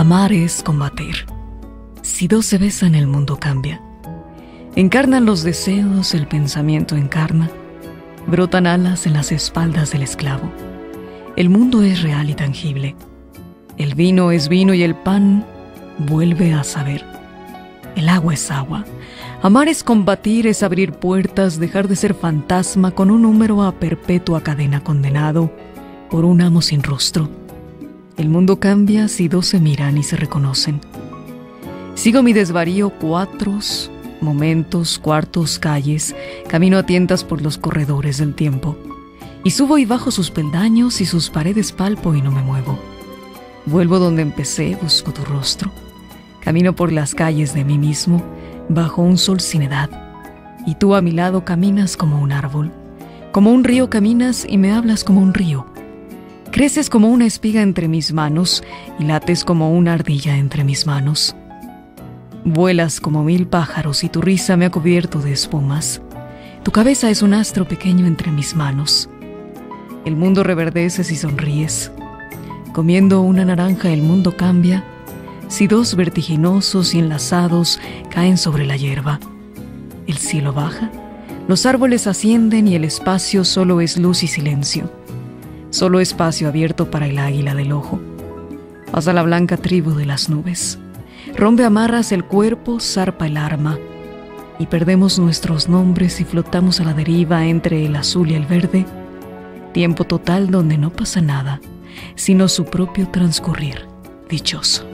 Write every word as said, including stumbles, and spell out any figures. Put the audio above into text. Amar es combatir. Si dos se besan, el mundo cambia. Encarnan los deseos, el pensamiento encarna. Brotan alas en las espaldas del esclavo. El mundo es real y tangible. El vino es vino y el pan vuelve a saber. El agua es agua. Amar es combatir, es abrir puertas, dejar de ser fantasma con un número a perpetua cadena condenado por un amo sin rostro. El mundo cambia si dos se miran y se reconocen. Sigo mi desvarío cuatros, momentos, cuartos, calles, camino a tientas por los corredores del tiempo. Y subo y bajo sus peldaños y sus paredes palpo y no me muevo. Vuelvo donde empecé, busco tu rostro. Camino por las calles de mí mismo, bajo un sol sin edad. Y tú a mi lado caminas como un árbol. Como un río caminas y me hablas como un río. Creces como una espiga entre mis manos y lates como una ardilla entre mis manos. Vuelas como mil pájaros y tu risa me ha cubierto de espumas. Tu cabeza es un astro pequeño entre mis manos. El mundo reverdece si sonríes. Comiendo una naranja el mundo cambia, si dos vertiginosos y enlazados caen sobre la hierba. El cielo baja, los árboles ascienden y el espacio solo es luz y silencio. Solo espacio abierto para el águila del ojo. Pasa la blanca tribu de las nubes. Rompe amarras el cuerpo, zarpa el arma. Y perdemos nuestros nombres y flotamos a la deriva entre el azul y el verde. Tiempo total donde no pasa nada, sino su propio transcurrir dichoso.